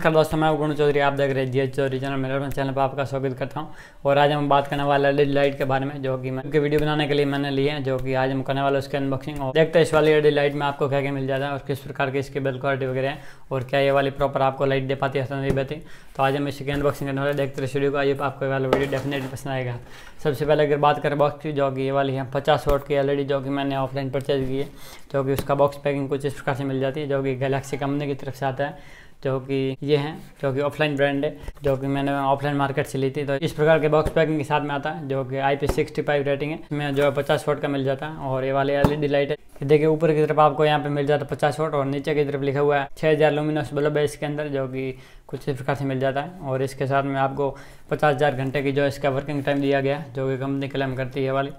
नमस्कार दोस्तों, मैं गुणु चौधरी, आप देख रहे हैं एच रीजनल चैनल पर आपका स्वागत करता हूं। और आज हम बात करने वाले एलईडी लाइट के बारे में, जो कि मैं वीडियो बनाने के लिए मैंने लिए हैं, जो कि आज हम करने वाले उसके अनबॉक्सिंग। और देखते हैं इस वाली एलईडी लाइट में आपको क्या क्या मिल जाता है और किस प्रकार की इसकी बिल्ड क्वालिटी वगैरह है और क्या ये वाली प्रॉपर आपको लाइट दे पाती है नहीं देती। तो आज हम इसकी अनबॉक्सिंग करने वाले, देखते रहे वीडियो को। ये आपको वाला वीडियो डेफिनेटली पसंद आएगा। सबसे पहले अगर बात करें बॉक्स की, जो कि ये वाली है 50 वाट की एलईडी, जो कि मैंने ऑफलाइन परचेज की है, जो कि उसका बॉक्स पैकिंग कुछ इस प्रकार से मिल जाती है, जो कि गैलेक्सी कंपनी की तरफ से आता है, जो कि ये हैं, जो कि ऑफलाइन ब्रांड है, जो कि मैंने ऑफलाइन मार्केट से ली थी। तो इस प्रकार के बॉक्स पैकिंग के साथ में आता है, जो कि IP65 रेटिंग है, इसमें जो 50 वाट का मिल जाता है। और ये वाले एलईडी लाइट है, देखिए ऊपर की तरफ आपको यहाँ पे मिल जाता है 50 वाट और नीचे की तरफ लिखा हुआ है 6000 लुमिनस बल्ब है इसके अंदर, जो कि कुछ इस प्रकार से मिल जाता है। और इसके साथ में आपको 50,000 घंटे की जो इसका वर्किंग टाइम दिया गया, जो कि कंपनी क्लेम करती है वाली।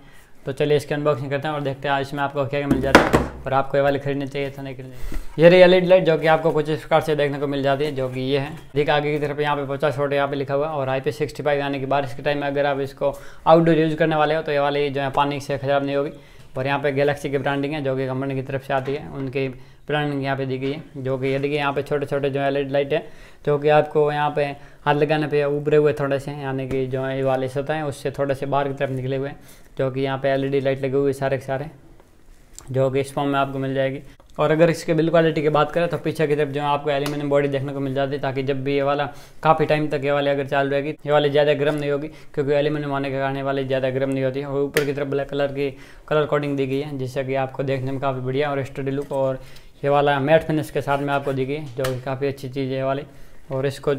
तो चलिए इसकी अनबॉक्सिंग करते हैं और देखते हैं इसमें आपको क्या क्या मिल जाता है और आपको ये वाली खरीदनी चाहिए था नहीं खरीदनी। ये रही एलईडी लाइट, जो कि आपको कुछ इस प्रकार से देखने को मिल जाती है, जो कि ये है। देखिए आगे की तरफ यहाँ पे 50 वाट यहाँ पे लिखा हुआ और IP65, यानी कि बारिश के टाइम में अगर आप इसको आउटडोर यूज़ करने वाले हो तो ये वाली जो है पानी से खराब नहीं होगी। और यहाँ पे गैलेक्सी की ब्रांडिंग है, जो कि कंपनी की तरफ से आती है, उनकी ब्रांडिंग यहाँ पे दी गई है। जो कि ये देखिए यहाँ पे छोटे छोटे जो एलईडी लाइट है, जो कि आपको यहाँ पे हाथ लगाने पे उभरे हुए थोड़े से, यानी कि जो ये वाले सतह हैं उससे थोड़े से बाहर की तरफ निकले हुए, जो कि यहाँ पे एलईडी लाइट लगे हुए सारे के सारे, जो कि इस फॉर्म में आपको मिल जाएगी। और अगर इसके बिल्ड क्वालिटी की बात करें तो पीछे की तरफ जो है आपको एल्यूमिनियम बॉडी देखने को मिल जाती है, ताकि जब भी ये वाला काफ़ी टाइम तक ये वाली अगर चालू रहेगी, ये वाली ज़्यादा गर्म नहीं होगी, क्योंकि एल्यूमिनियम होने के कारण ये वाली ज़्यादा गर्म नहीं होती। और ऊपर की तरफ ब्लैक कलर की कलर कोडिंग दी गई है, जिससे कि आपको देखने में काफ़ी बढ़िया और स्टडी लुक और ये वाला मैट फिनिश के साथ में आपको दी गई, जो कि काफ़ी अच्छी चीज़ है ये वाली। और इसको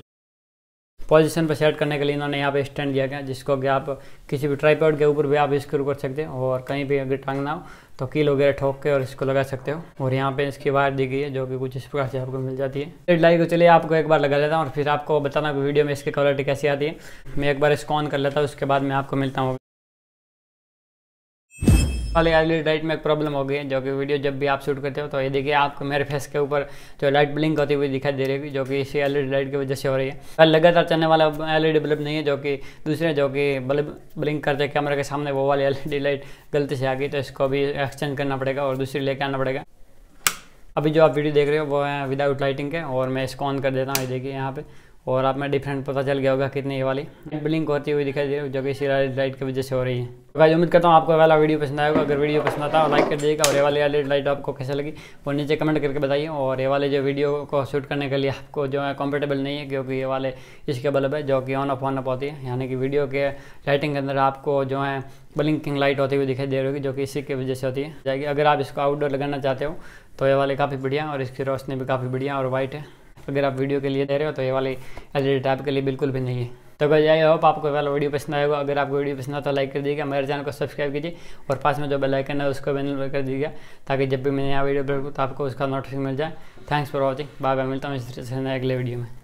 पोजीशन पर सेट करने के लिए इन्होंने यहाँ पे स्टैंड दिया गया, जिसको कि आप किसी भी ट्राइपॉड के ऊपर भी आप इसको कर सकते हो और कहीं भी अगर टांगना हो तो कील वगैरह ठोक के और इसको लगा सकते हो। और यहाँ पे इसकी वायर दी गई है, जो कि कुछ इस प्रकार से आपको मिल जाती है। एलईडी लाइट को चलिए आपको एक बार लगा लेता हूँ और फिर आपको बताना कि वीडियो में इसकी क्वालिटी कैसी आती है। मैं एक बार इसको ऑन कर लेता हूँ, उसके बाद मैं आपको मिलता हूँ। वाली एलईडी लाइट में एक प्रॉब्लम हो गई है, जो कि वीडियो जब भी आप शूट करते हो तो ये देखिए आपको मेरे फेस के ऊपर जो लाइट ब्लिंक होती हुई दिखाई दे रही होगी, जो कि इसी एलईडी लाइट की वजह से हो रही है। लगातार चलने वाला एलईडी बल्ब नहीं है, जो कि दूसरे जो कि बल्ब ब्लिंक करते कैमरा के सामने, वो वाली एलईडी लाइट गलती से आ गई, तो इसको भी एक्सचेंज करना पड़ेगा और दूसरी लेके आना पड़ेगा। अभी जो आप वीडियो देख रहे हो वो है विदाउट लाइटिंग के, और मैं इसको ऑन कर देता हूँ, ये देखिए यहाँ पे। और आप में डिफरेंट पता चल गया होगा कितनी ये वाली ब्लिंक होती हुई दिखाई दे रही है, जो कि इसी एलईडी लाइट की वजह से हो रही है। तो भाई उम्मीद करता हूँ आपको वाला वीडियो पसंद आएगा। अगर वीडियो पसंद आता है लाइक कर दीजिएगा, और ये वाली एलईडी लाइट आपको कैसे लगी वो नीचे कमेंट करके बताइए। और ये वाले जो वीडियो को शूट करने के लिए आपको जो है कंफर्टेबल नहीं है, क्योंकि ये वाले इसके बल्ब है जो कि ऑन ऑफ होती है, यानी कि वीडियो के लाइटिंग के अंदर आपको जो है ब्लिंकिंग लाइट होती हुई दिखाई दे रही होगी, जो कि इसी की वजह से होती है। अगर आप इसको आउटडोर लगाना चाहते हो तो ये वाले काफ़ी बढ़िया, और इसकी रोशनी भी काफ़ी बढ़िया और वाइट है। अगर आप वीडियो के लिए दे रहे हो तो ये वाली एलईडी टाइप के लिए बिल्कुल भी नहीं है। तो गाइस आई होप आपको वाला वीडियो पसंद आएगा। अगर आपको वीडियो पसंद आता तो लाइक कर दीजिएगा, मेरे चैनल को सब्सक्राइब कीजिए और पास में जो बेल आइकन है उसको भी एनेबल कर दीजिएगा, ताकि जब भी मैं नया वीडियो बनाऊँ तो आपको उसका नोटिफिकेशन मिल जाए। Thanks for watching, bye bye, मिलता हूँ इस तरह से अगले वीडियो में।